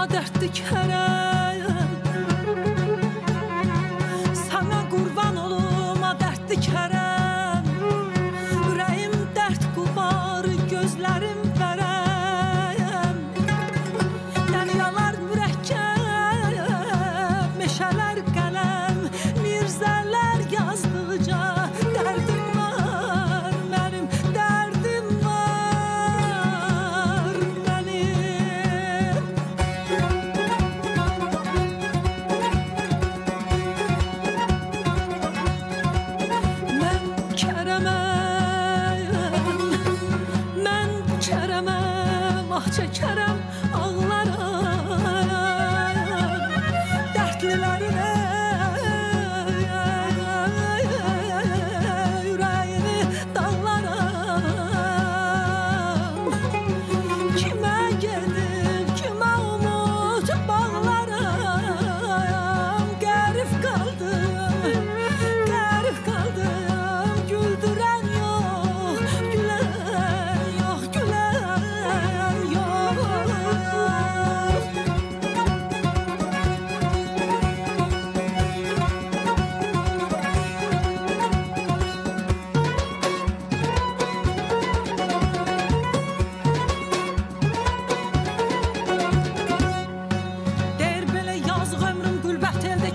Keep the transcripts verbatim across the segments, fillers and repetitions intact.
adətli Kərəm. Sənə qurban olum adətli Kərəm. Ürəyim dərd qubar, gözlərim vərəm. Dəryalar mürəkkəb, meşələr qələm, mirzələr yazdıqca dərdim var mənim, dərdim var mənim. Mən Kərəməm, mən Kərəməm, ah çəkərəm, ağlaram dərdlilərinə.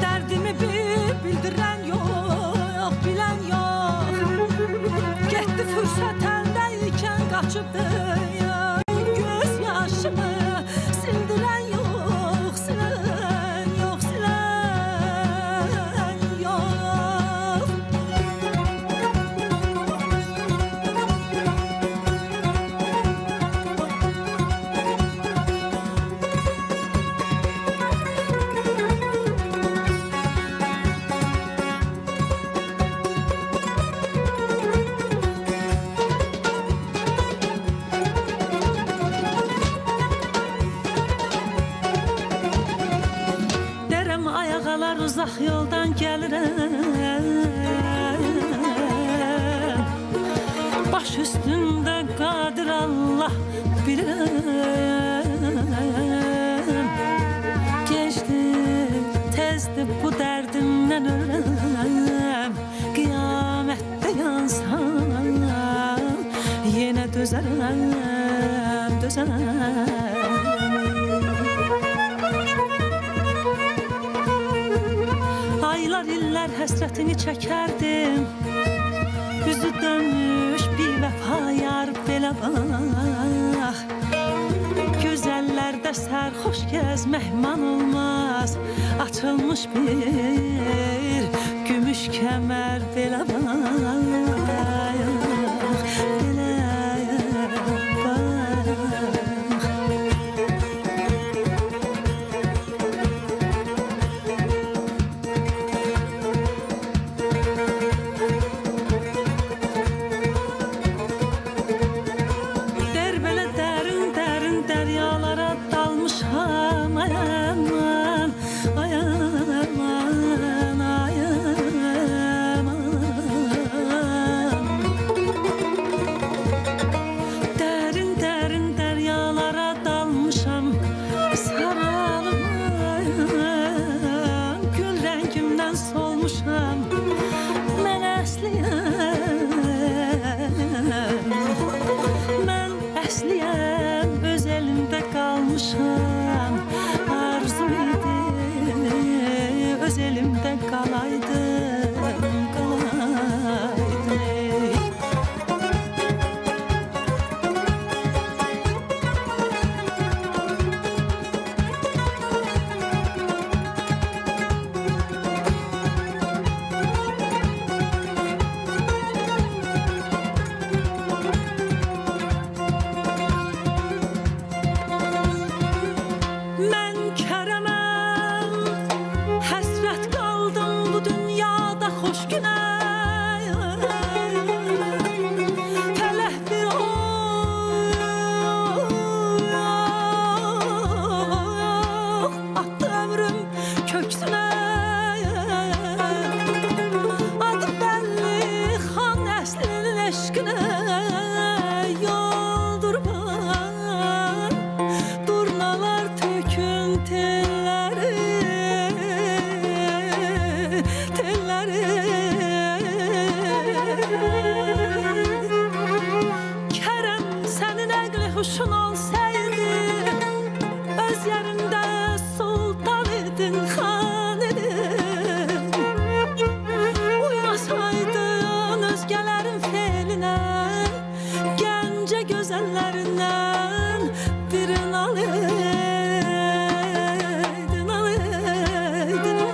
Dərdimi bildirən yox, bilən yox. Getdi fürsət əldə ikən qaçıbdı. Göz yaşımı sindirən yox, silən yox, silən yox. Uzaq yoldan gəlirəm, baş üstündə qadir Allah bilirəm. Keçdir, tezdir bu dərdimdən ölürəm. Qiyamətdə yansam, yenə dözərəm, dözərəm. Aylar, illər həsrətini çəkərdim. Üzü dönmüş bir vəfa yar, belə bax. Gözəllərdə sərxoş gəzmək man olmaz. Açılmış bir gümüş kəmər, belə bax. Ayağım, ayağım, ayağım. quşun olsaydı, öz yerində sultan edin, xan edin. Uymasaydın özgələrin felinə, gəncə gözəllərindən birini alıydın, alıydın.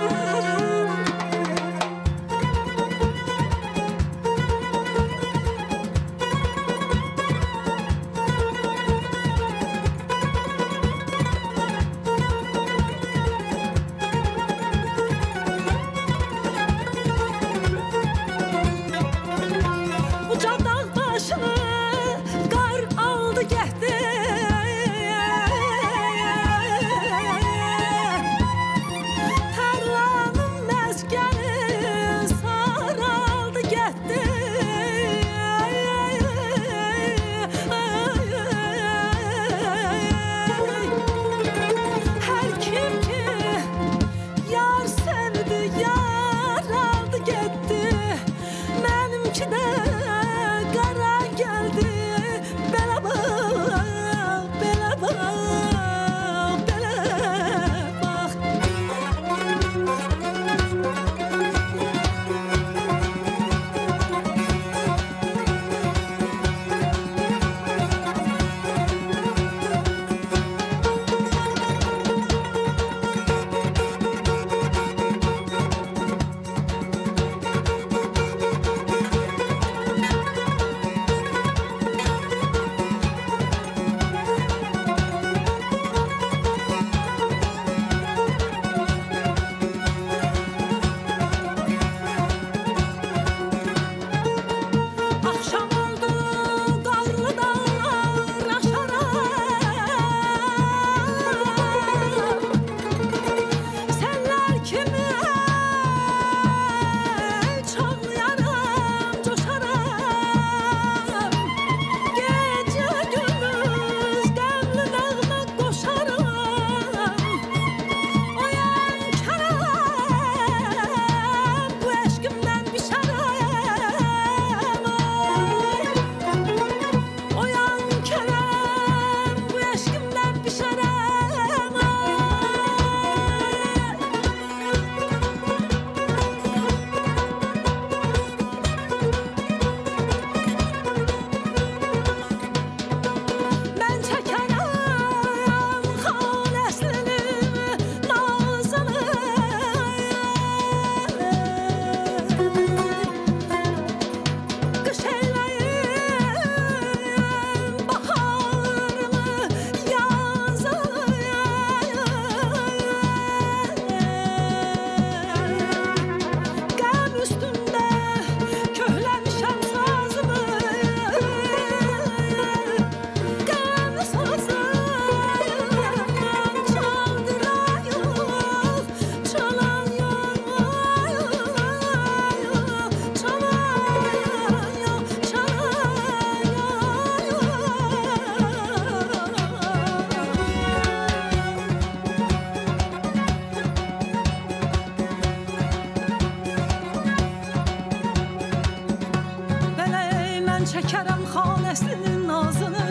Kərəm xan əslinin nazını,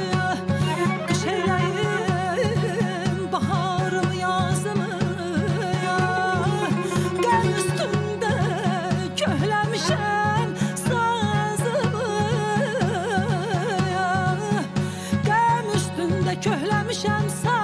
qış eləyim baharın yazını. Qəm üstündə köhləmişəm sazımı, qəm üstündə köhləmişəm sazımı.